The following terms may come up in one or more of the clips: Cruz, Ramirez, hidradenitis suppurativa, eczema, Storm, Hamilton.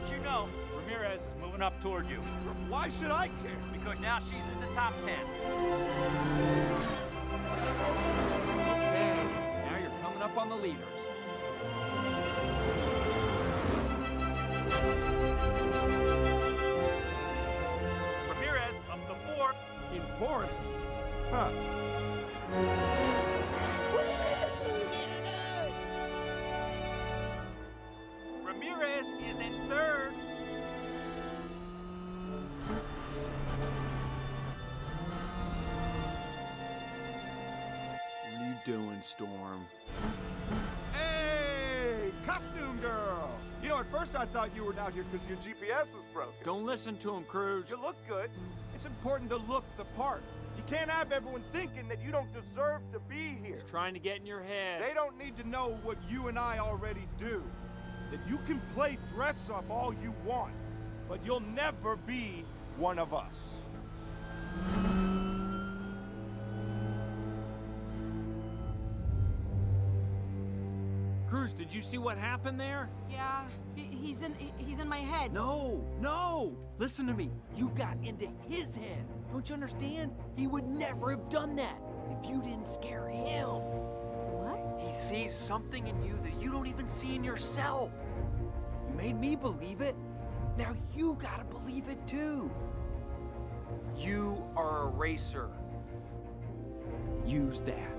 let you know, Ramirez is moving up toward you. Why should I care? Because now she's in the top 10. Okay, now you're coming up on the leaders. Ramirez up to 4th. In 4th? Huh. Ramirez is in 3rd. What are you doing, Storm? Hey, costume girl! You know, at first I thought you were down here because your GPS was broken. Don't listen to him, Cruz. You look good. It's important to look the part. You can't have everyone thinking that you don't deserve to be here. He's trying to get in your head. They don't need to know what you and I already do. That you can play dress-up all you want, but you'll never be one of us. Cruz, did you see what happened there? Yeah, he's in my head. No, no! Listen to me, you got into his head. Don't you understand? He would never have done that if you didn't scare him. He sees something in you that you don't even see in yourself. You made me believe it. Now you gotta believe it too. You are a racer. Use that.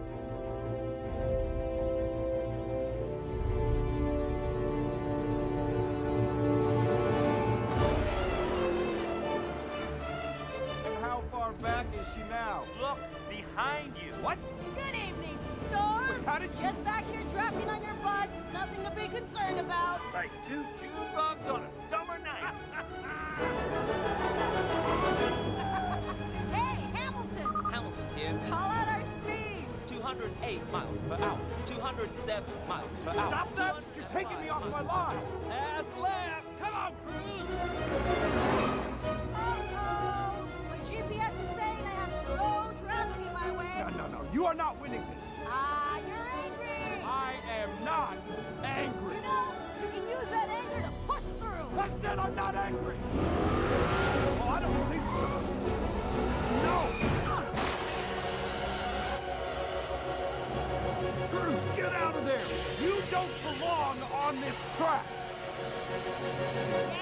And how far back is she now? Look behind you. What? Good evening, Storm. Wait, how did you... Just back here dropping on your butt. Nothing to be concerned about. Like two Jew bugs on a summer night. Hey, Hamilton. Hamilton here. Call out our speed. 208 miles per hour. 207 miles per hour. Stop that! You're taking me off my line. Last lap. Come on, Cruz. Uh-oh. My GPS is saying I have slow traffic in my way. No, no, no. You are not winning this. Ah, you're angry! I am not angry! You know, you can use that anger to push through! I said I'm not angry! Oh, I don't think so. No! Cruz, get out of there! You don't belong on this track!